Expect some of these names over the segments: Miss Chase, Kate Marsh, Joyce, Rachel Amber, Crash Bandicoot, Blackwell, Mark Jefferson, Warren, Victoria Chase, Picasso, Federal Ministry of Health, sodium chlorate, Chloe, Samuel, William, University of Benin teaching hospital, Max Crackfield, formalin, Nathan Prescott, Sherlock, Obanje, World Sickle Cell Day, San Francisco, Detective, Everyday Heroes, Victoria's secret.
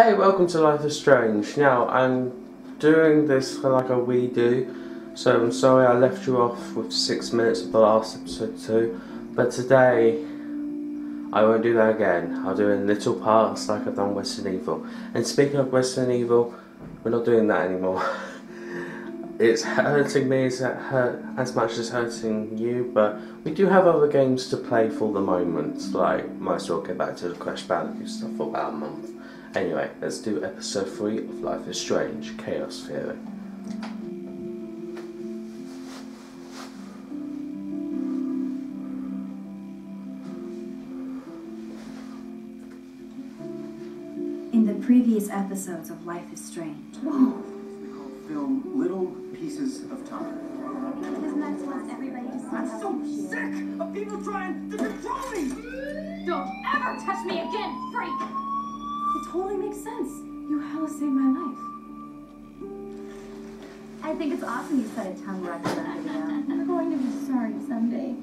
Hey, welcome to Life is Strange. Now, I'm doing this for like a wee do, so I'm sorry I left you off with 6 minutes of the last episode too, but today I won't do that again. I'll do it in little parts like I've done Western Evil. And speaking of Western Evil, we're not doing that anymore. It's hurting me as much as hurting you, but we do have other games to play for the moment, like might as well get back to the Crash Bandicoot stuff for about a month. Anyway, let's do episode 3 of Life is Strange, Chaos Theory. In the previous episodes of Life is Strange... Whoa! Film Little Pieces of Time. Because Max wants everybody to see. I'm so sick of people trying to control me! Don't ever touch me again, freak! It totally makes sense. You hella saved my life. I think it's awesome you set a tongue right for that video. You're going to be sorry someday.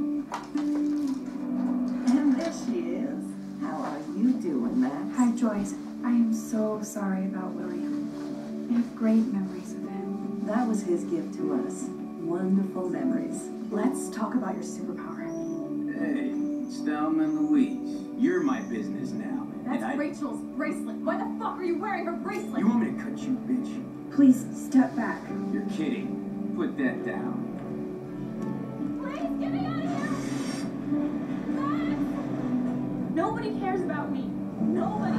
And there she is. How are you doing, Max? Hi, Joyce. I am so sorry about William. I have great memories of him. That was his gift to us. Wonderful memories. Let's talk about your superpower. Hey, Stelm and Louise. You're my business now. That's Rachel's bracelet. Why the fuck are you wearing her bracelet? You want me to cut you, bitch? Please, step back. You're kidding. Put that down. Please, get me out of here! Max! Nobody cares about me. Nobody.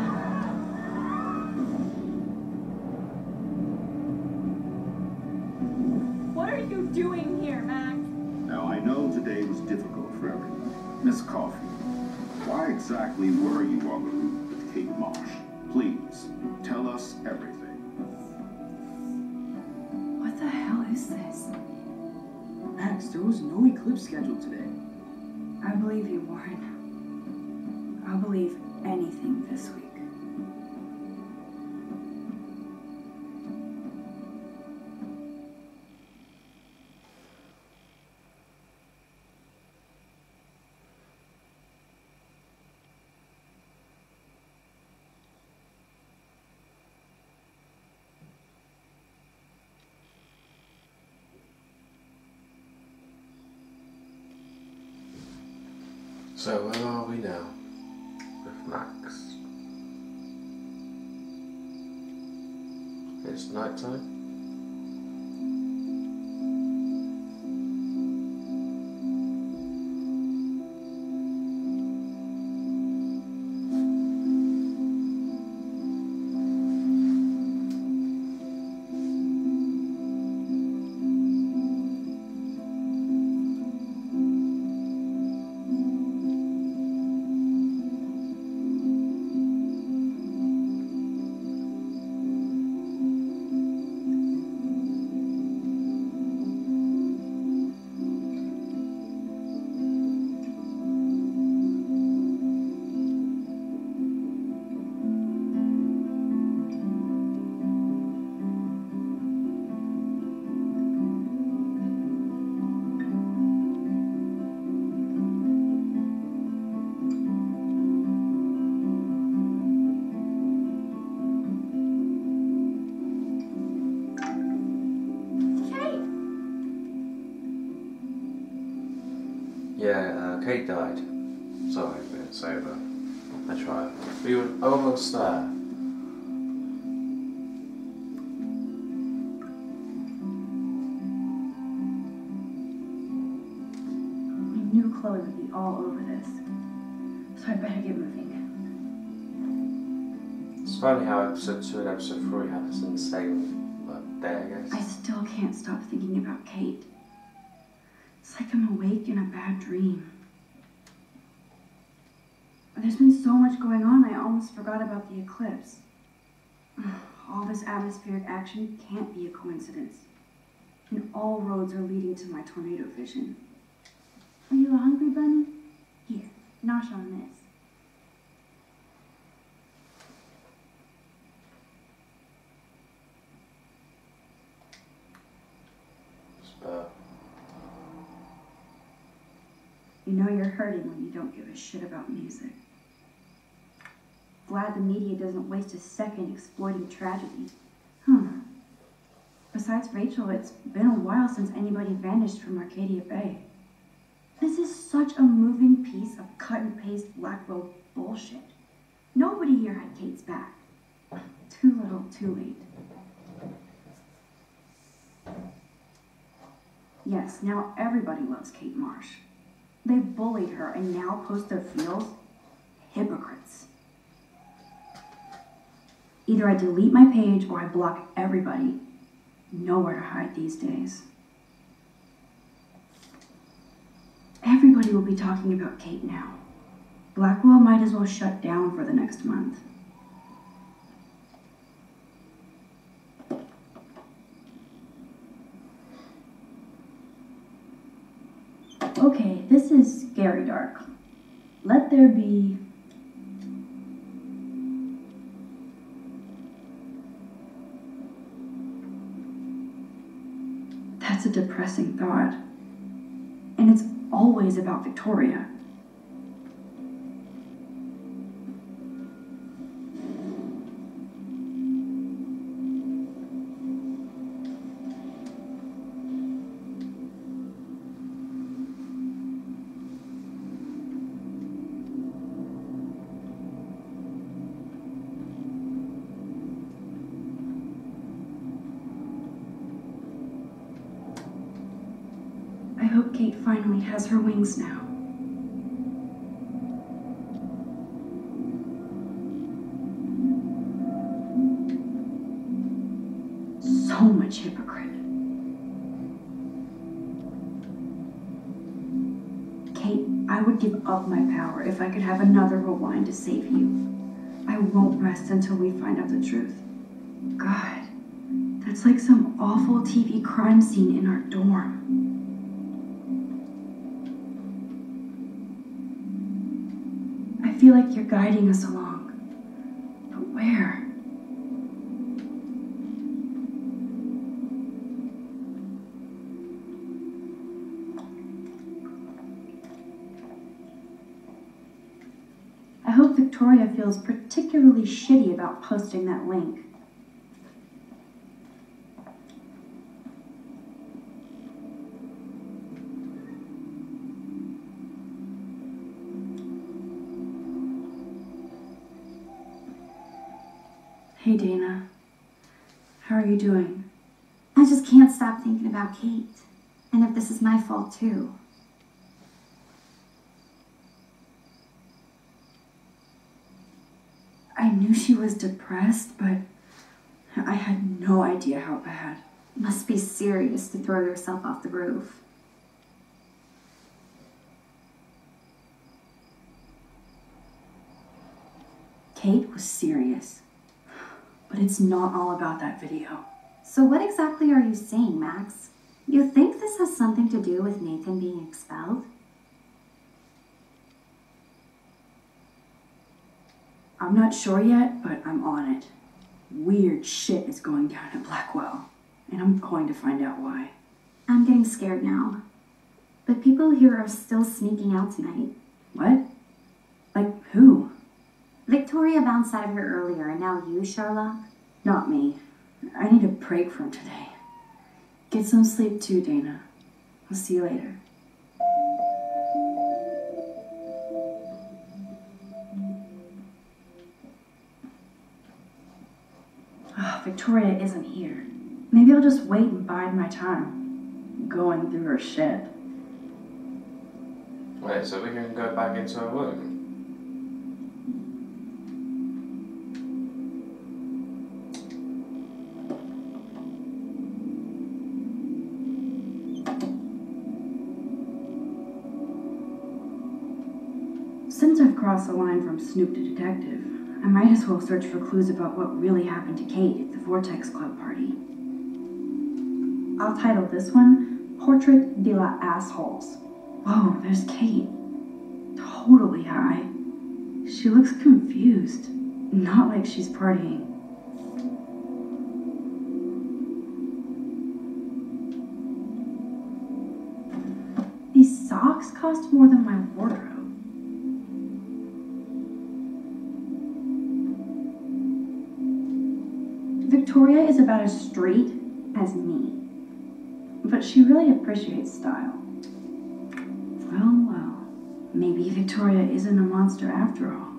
What are you doing here, Max? Now, I know today was difficult for everyone. Miss Coffey. Why exactly were you on the route with Kate Marsh? Please, tell us everything. What the hell is this? Max, there was no eclipse scheduled today. I believe you, Warren. I'll believe anything this week. So where are we now with Max? It's night time. Kate died. Sorry, it's over. I tried. We were almost there. I knew Chloe would be all over this, so I better get moving. It's funny how episode 2 and episode 3 happens in the same day, I guess. I still can't stop thinking about Kate. It's like I'm awake in a bad dream. There's been so much going on, I almost forgot about the eclipse. All this atmospheric action can't be a coincidence. And all roads are leading to my tornado vision. Are you a hungry bunny? Here, nosh on this. You know you're hurting when you don't give a shit about music. glad the media doesn't waste a second exploiting tragedy. Besides Rachel, it's been a while since anybody vanished from Arcadia Bay. This is such a moving piece of cut-and-paste Blackwell bullshit. Nobody here had Kate's back. Too little, too late. Yes, now everybody loves Kate Marsh. They bullied her and now post their feels? Hypocrites. Either I delete my page or I block everybody. Nowhere to hide these days. Everybody will be talking about Kate now. Blackwell might as well shut down for the next month. Okay, this is scary dark. Let there be... That's a depressing thought. And it's always about Victoria. Finally has her wings now. So much hypocrite. Kate, I would give up my power if I could have another rewind to save you. I won't rest until we find out the truth. God, that's like some awful TV crime scene in our dorm. I feel like you're guiding us along, but where? I hope Victoria feels particularly shitty about posting that link. Hey, Dana. How are you doing? I just can't stop thinking about Kate. And if this is my fault, too. I knew she was depressed, but I had no idea how bad. Must be serious to throw yourself off the roof. Kate was serious. But it's not all about that video. So what exactly are you saying, Max? You think this has something to do with Nathan being expelled? I'm not sure yet, but I'm on it. Weird shit is going down at Blackwell, and I'm going to find out why. I'm getting scared now. But people here are still sneaking out tonight. What? Like who? Victoria bounced out of here earlier, and now you, Sherlock? Not me. I need a break from today. Get some sleep too, Dana. I'll see you later. Oh, Victoria isn't here. Maybe I'll just wait and bide my time. Going through her shit. Wait, so we can go back into our work? Since I've crossed the line from Snoop to Detective, I might as well search for clues about what really happened to Kate at the Vortex Club party. I'll title this one, Portrait de la Assholes. Whoa, there's Kate. Totally high. She looks confused. Not like she's partying. These socks cost more than my wardrobe. Victoria is about as straight as me, but she really appreciates style. Well, well, maybe Victoria isn't a monster after all.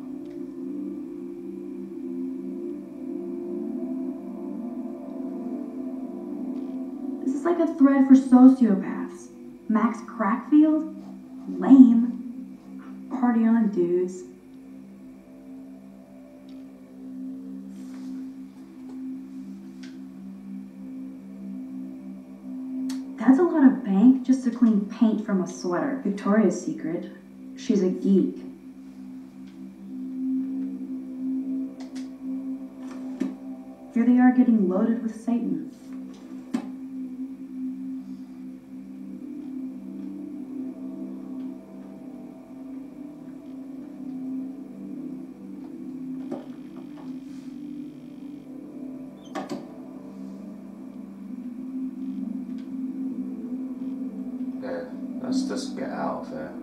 This is like a thread for sociopaths. Max Crackfield? Lame. Party on, dudes. That's a lot of bank just to clean paint from a sweater. Victoria's Secret. She's a geek. Here they are getting loaded with Satan. Let's just get out of there.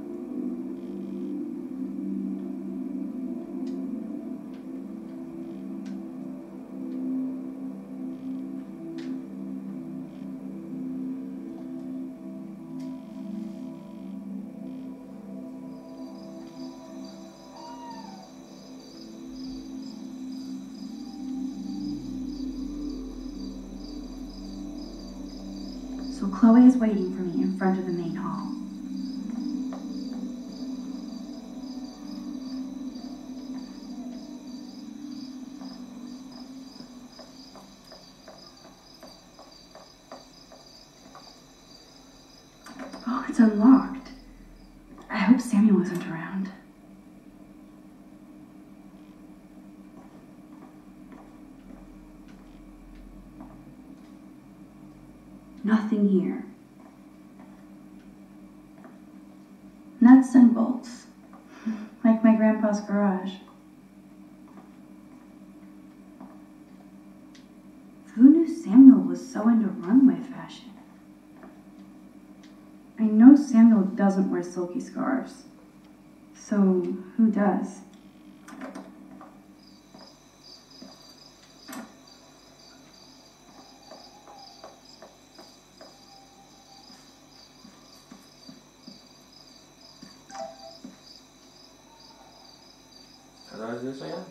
So Chloe is waiting for me in front of the main hall. It's unlocked. I hope Samuel isn't around. Nothing here. Nuts and bolts, like my grandpa's garage. Who knew Samuel was so into runway fashion? I know Samuel doesn't wear silky scarves, so who does? Hello, is this again?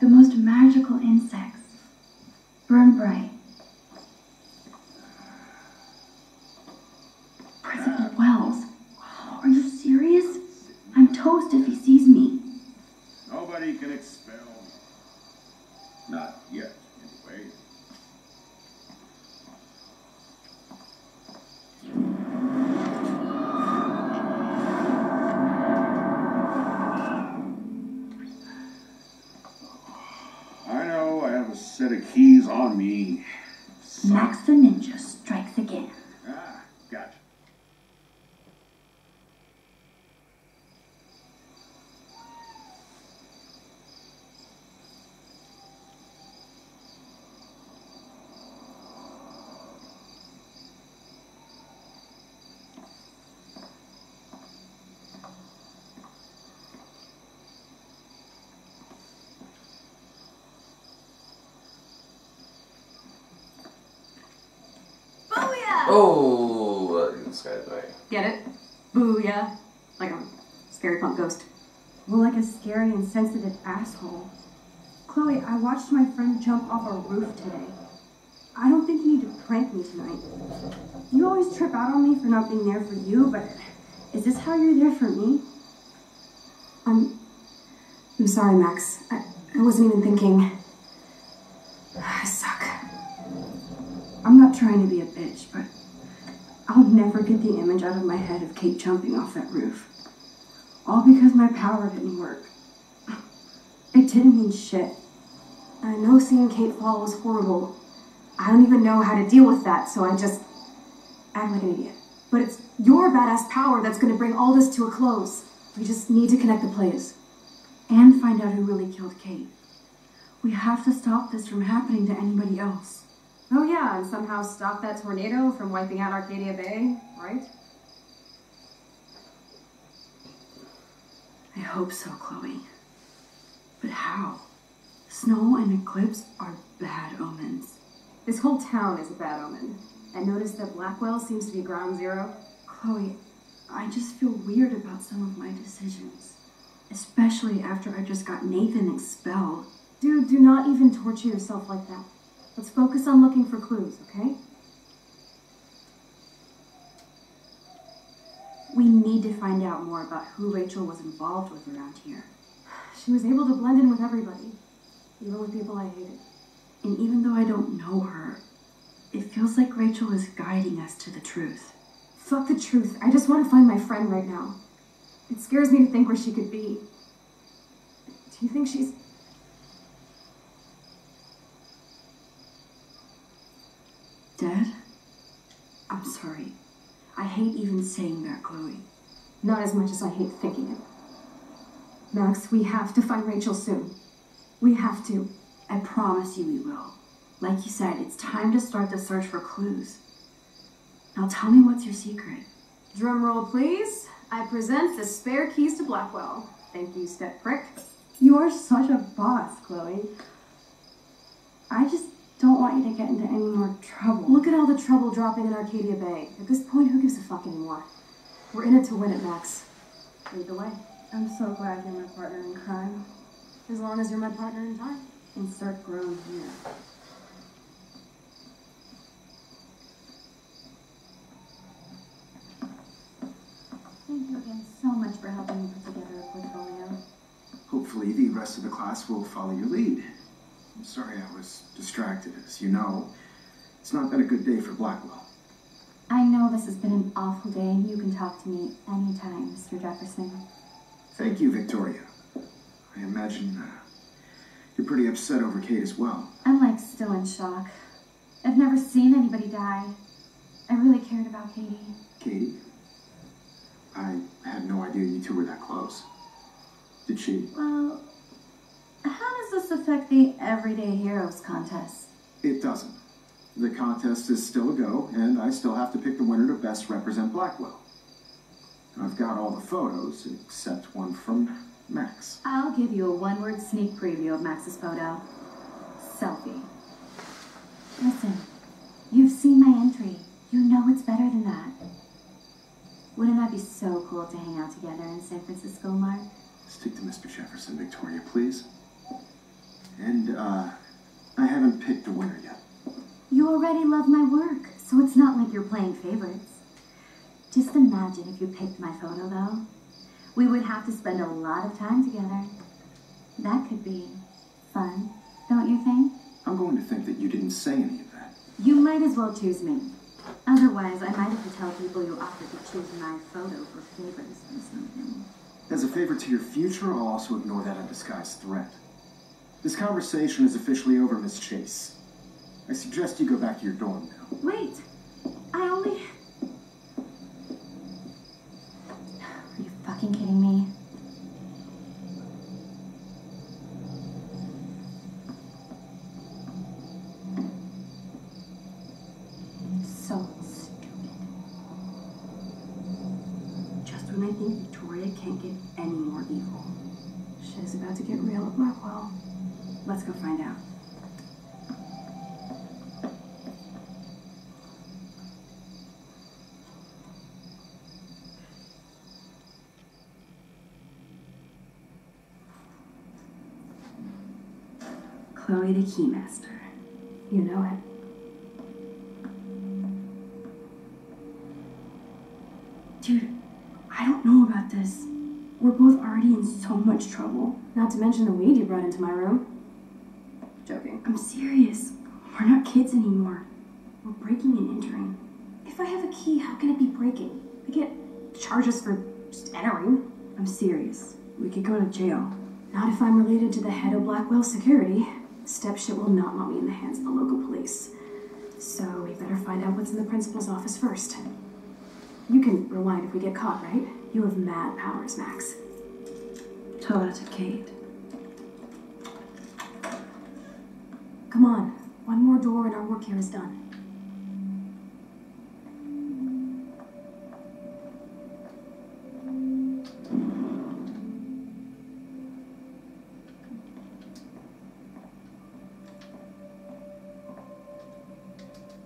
The most magical insects. Burn bright. President Wells. Are you serious? I'm toast if he sees me. Nobody can expel me. Not yet, anyway. Keys on me. So Max the Ninja strikes again. Ah, gotcha. Oh, this guy's right. Get it? Booyah. Like a scary punk ghost. Well, like a scary and sensitive asshole. Chloe, I watched my friend jump off a roof today. I don't think you need to prank me tonight. You always trip out on me for not being there for you, but is this how you're there for me? I'm sorry, Max. I wasn't even thinking. trying to be a bitch, but I'll never get the image out of my head of Kate jumping off that roof. All because my power didn't work. It didn't mean shit. I know seeing Kate fall was horrible. I don't even know how to deal with that, so I just... I'm an idiot. But it's your badass power that's going to bring all this to a close. We just need to connect the players. And find out who really killed Kate. We have to stop this from happening to anybody else. Oh yeah, and somehow stop that tornado from wiping out Arcadia Bay, right? I hope so, Chloe. But how? Snow and eclipse are bad omens. This whole town is a bad omen. And notice that Blackwell seems to be ground zero. Chloe, I just feel weird about some of my decisions. Especially after I just got Nathan expelled. Dude, do not even torture yourself like that. Let's focus on looking for clues, okay? We need to find out more about who Rachel was involved with around here. She was able to blend in with everybody, even with people I hated. And even though I don't know her, it feels like Rachel is guiding us to the truth. Fuck the truth. I just want to find my friend right now. It scares me to think where she could be. Do you think she's... dead? I'm sorry. I hate even saying that, Chloe. Not as much as I hate thinking it. Max, we have to find Rachel soon. We have to. I promise you we will. Like you said, it's time to start the search for clues. Now tell me what's your secret. Drum roll, please. I present the spare keys to Blackwell. Thank you, step prick. You are such a boss, Chloe. I just... don't want you to get into any more trouble. Look at all the trouble dropping in Arcadia Bay. At this point, who gives a fuck anymore? We're in it to win it, Max. Lead the way. I'm so glad you're my partner in crime. As long as you're my partner in time. Insert groan here. Thank you again so much for helping me put together a portfolio. Hopefully the rest of the class will follow your lead. I'm sorry I was distracted. As you know, it's not been a good day for Blackwell. I know this has been an awful day, and you can talk to me anytime, Mr. Jefferson. Thank you, Victoria. I imagine you're pretty upset over Kate as well. I'm, like, still in shock. I've never seen anybody die. I really cared about Katie. Katie? I had no idea you two were that close. Did she? Well... how does this affect the Everyday Heroes contest? It doesn't. The contest is still a go, and I still have to pick the winner to best represent Blackwell. And I've got all the photos, except one from Max. I'll give you a one-word sneak preview of Max's photo. Selfie. Listen, you've seen my entry. You know it's better than that. Wouldn't that be so cool to hang out together in San Francisco, Mark? Stick to Mr. Jefferson, Victoria, please. And, I haven't picked a winner yet. You already love my work, so it's not like you're playing favorites. Just imagine if you picked my photo, though. We would have to spend a lot of time together. That could be fun, don't you think? I'm going to think that you didn't say any of that. You might as well choose me. Otherwise, I might have to tell people you offered to choose my photo for favors or something. As a favor to your future, I'll also ignore that undisguised threat. This conversation is officially over, Miss Chase. I suggest you go back to your dorm now. Wait! I only... are you fucking kidding me? So stupid. Just when I think Victoria can't get any more evil, shit is about to get real at Blackwell. Let's go find out. Chloe the Keymaster. You know it. Dude, I don't know about this. We're both already in so much trouble. Not to mention the weed you brought into my room. Joking. I'm serious. We're not kids anymore. We're breaking and entering. If I have a key, how can it be breaking? They can't charge us for just entering. I'm serious. We could go to jail. Not if I'm related to the head of Blackwell Security. Stepshit will not want me in the hands of the local police. So we better find out what's in the principal's office first. You can rewind if we get caught, right? You have mad powers, Max. Tell that to Kate. Come on. One more door and our work here is done.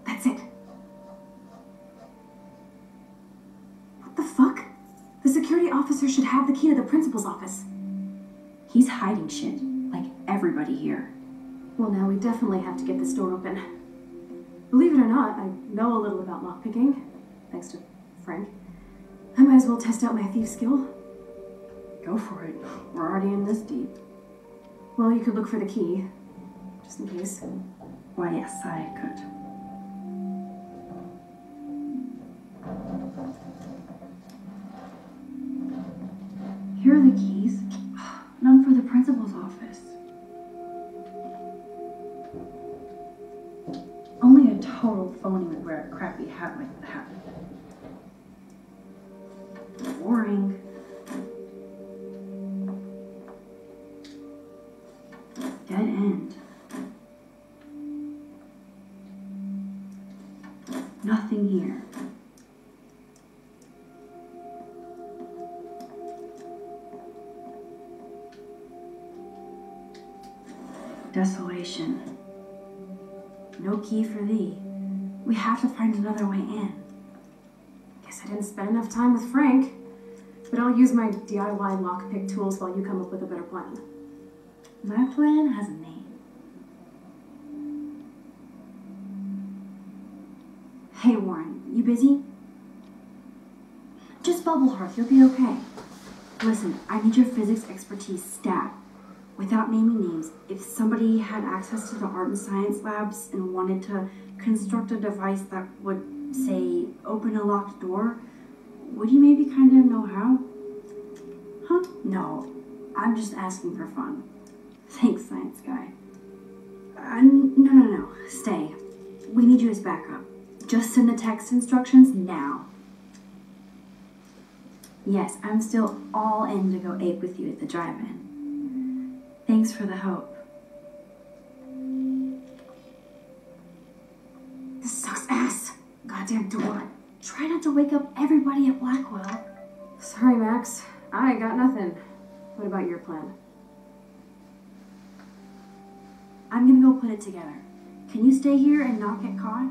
That's it. What the fuck? The security officer should have the key to the principal's office. He's hiding shit, like everybody here. Well, now we definitely have to get this door open. Believe it or not, I know a little about lockpicking, thanks to Frank. I might as well test out my thief skill. Go for it. We're already in this deep. Well, you could look for the key, just in case. Why, yes, I could. Here are the keys. None for the principal's office. Only a total phony would wear a crappy hat like that. Boring. Dead end. Nothing here. Desolation. No key for thee. We have to find another way in. Guess I didn't spend enough time with Frank, but I'll use my DIY lockpick tools while you come up with a better plan. My plan has a name. Hey Warren, you busy? Just bubble hearth, you'll be okay. Listen, I need your physics expertise stat. Without naming names, if somebody had access to the art and science labs and wanted to construct a device that would, say, open a locked door, would you maybe kind of know how? Huh? No, I'm just asking for fun. Thanks, science guy. No, stay. We need you as backup. Just send the text instructions now. Yes, I'm still all in to go ape with you at the drive-in. Thanks for the help. This sucks ass. Goddamn door. Try not to wake up everybody at Blackwell. Sorry, Max. I got nothing. What about your plan? I'm gonna go put it together. Can you stay here and not get caught?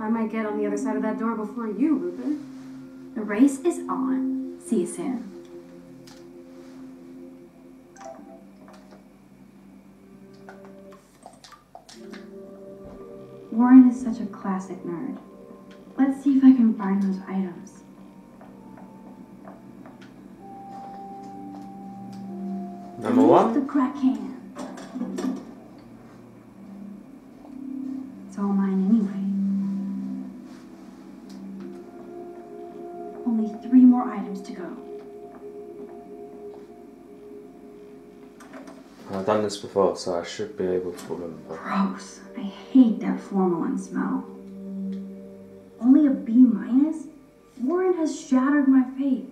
I might get on the other side of that door before you, Lupin. The race is on. See you soon. Warren is such a classic nerd. Let's see if I can find those items. Number one? The crack can. It's all mine anyway. Only 3 more items to go. I've done this before, so I should be able to remember. Gross. I hate that formalin smell. Only a B-? Warren has shattered my faith.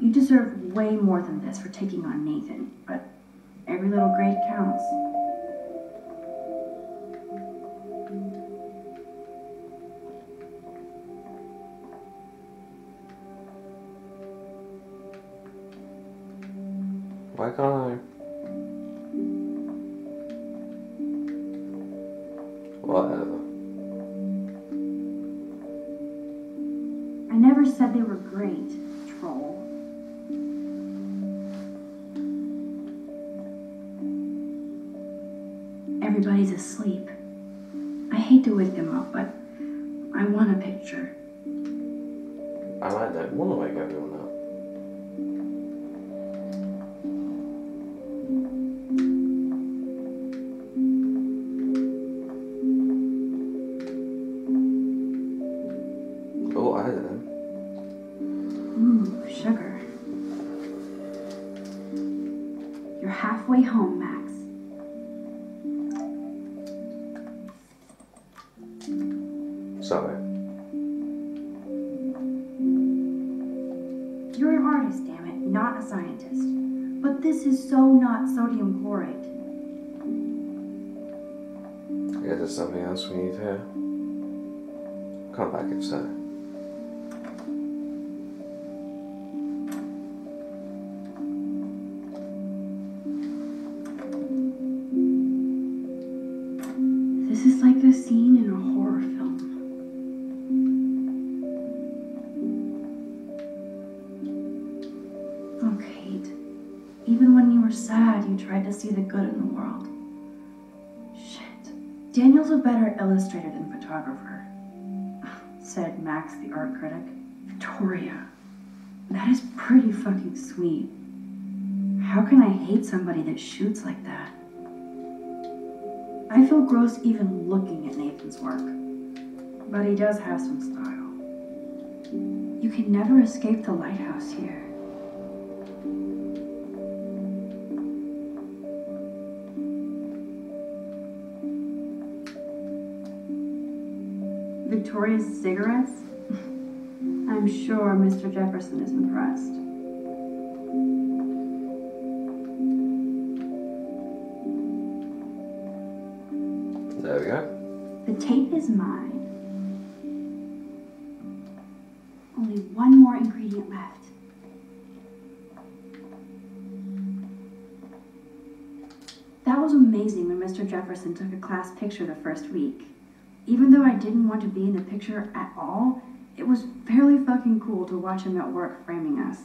You deserve way more than this for taking on Nathan, but every little grade counts. Why can't I? Whatever. I never said they were great, troll. Everybody's asleep. I hate to wake them up, but I want a picture. I like that. I want to wake everyone up. Something. You're an artist, damn it, not a scientist. But this is so not sodium chlorate. Yeah, there's something else we need here. Come back inside. This is like the scene in a horror film. Oh, Kate. Even when you were sad, you tried to see the good in the world. Daniel's a better illustrator than photographer, said Max, the art critic. Victoria, that is pretty fucking sweet. How can I hate somebody that shoots like that? I feel gross even looking at Nathan's work, but he does have some style. You can never escape the lighthouse here. Victoria's cigarettes? I'm sure Mr. Jefferson is impressed. There we go. The tape is mine. Only one more ingredient left. That was amazing when Mr. Jefferson took a class picture the first week. Even though I didn't want to be in the picture at all, it was fairly fucking cool to watch him at work framing us.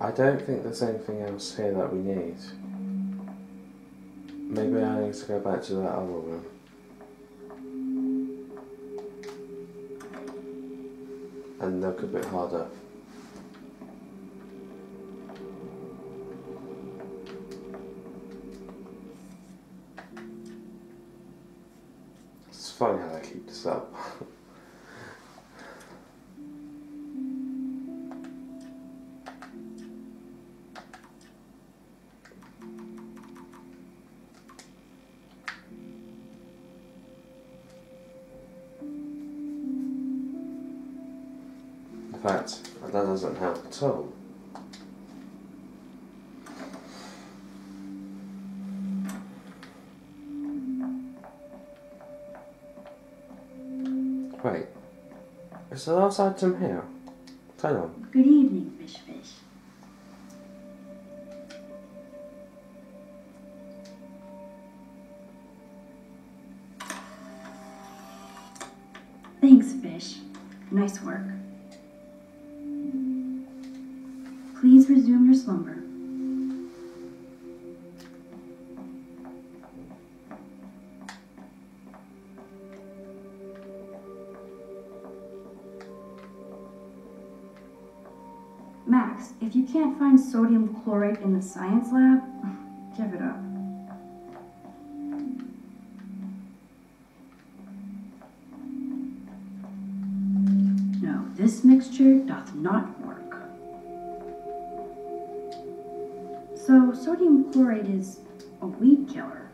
I don't think there's anything else here that we need. Maybe I need to go back to that other room. And look a bit harder. It's funny how I keep this up. In fact, that doesn't help at all. Wait, is the last item here? Turn on. Good evening, Fish Fish. Thanks, Fish. Nice work. Please resume your slumber. If you can't find sodium chlorate in the science lab, give it up. No, this mixture doth not work. So sodium chlorate is a weed killer.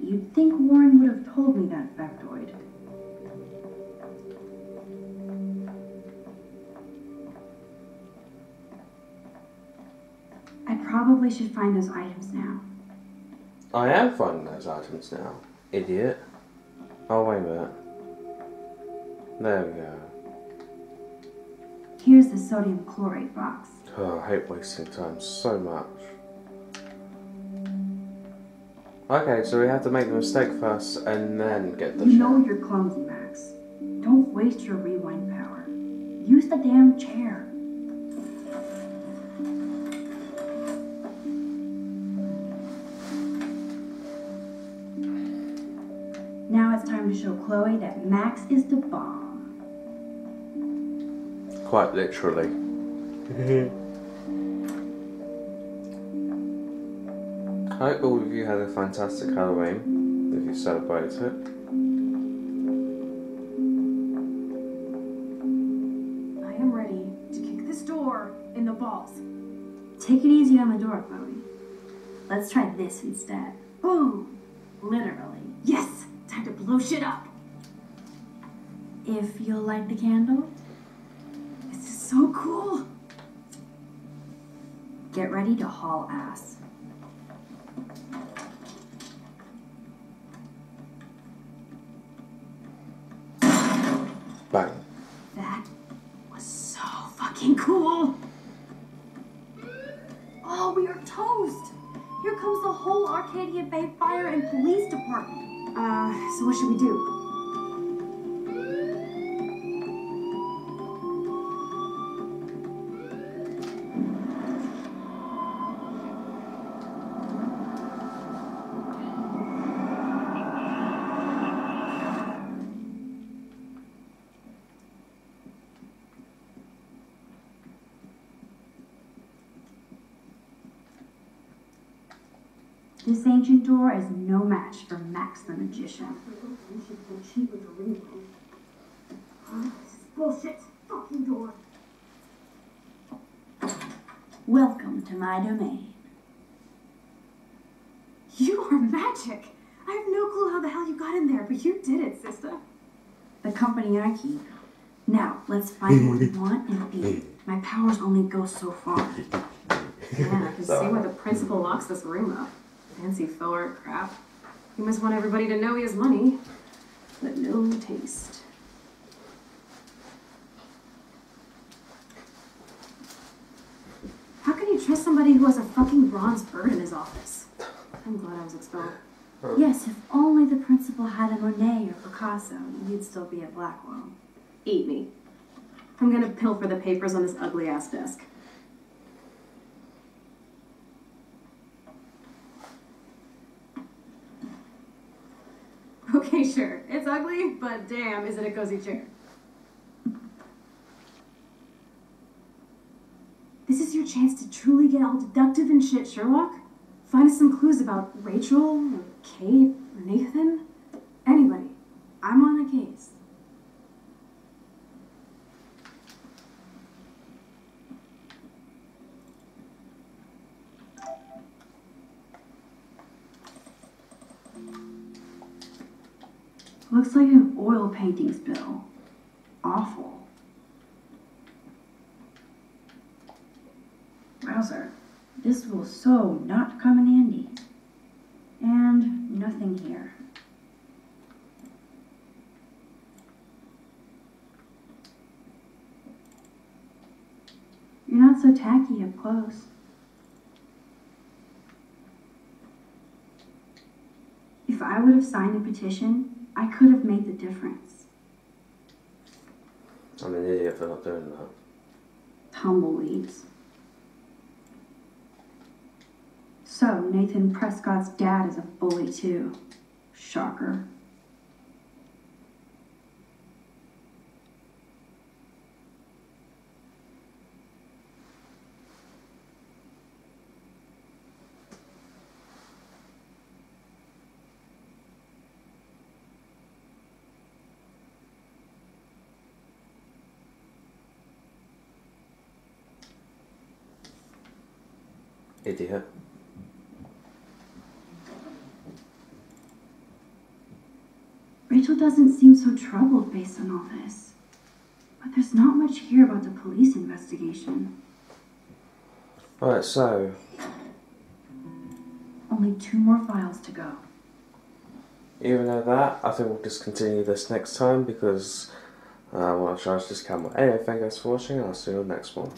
You'd think Warren would have told me that factoid. Probably should find those items now. I am finding those items now, idiot. Oh, wait a minute. There we go. Here's the sodium chlorate box. Oh, I hate wasting time so much. Okay, so we have to make the mistake first and then get the shit. You know you're clumsy, Max. Don't waste your rewind power. Use the damn chair. Now it's time to show Chloe that Max is the bomb. Quite literally. I hope all of you had a fantastic Halloween, if you celebrate it. I am ready to kick this door in the balls. Take it easy on the door, Chloe. Let's try this instead. Boom! Literally. Yes! Time to blow shit up! If you'll light the candle. This is so cool! Get ready to haul ass. Bye. That was so fucking cool! Oh, we are toast! Here comes the whole Arcadia Bay Fire and Police Department. So what should we do? This ancient door is no match for Max the Magician. This is bullshit. Fucking door. Welcome to my domain. You are magic. I have no clue how the hell you got in there, but you did it, sister. The company I keep. Now, let's find what you want and be. My powers only go so far. Yeah, I can see why the principal locks this room up. Fancy faux art crap. He must want everybody to know he has money, but no taste. How can you trust somebody who has a fucking bronze bird in his office? I'm glad I was expelled. Yes, if only the principal had a Monet or Picasso, you'd still be at Blackwell. Eat me. I'm gonna pilfer the papers on this ugly-ass desk. Okay, sure. It's ugly, but damn, is it a cozy chair. This is your chance to truly get all deductive and shit, Sherlock. Find us some clues about Rachel, or Kate, or Nathan. Anybody. I'm on the case. Looks like an oil painting spill. Awful. Browser. This will so not come in handy. And nothing here. You're not so tacky up close. If I would have signed the petition, I could have made the difference. I'm an idiot for not doing that. Tumbleweeds. So, Nathan Prescott's dad is a bully too. Shocker. Idiot. Rachel doesn't seem so troubled based on all this. But there's not much here about the police investigation. Right, so... Only 2 more files to go. Even though that, I think we'll just continue this next time because I want to charge this camera. Anyway, thank you guys for watching and I'll see you in the next one.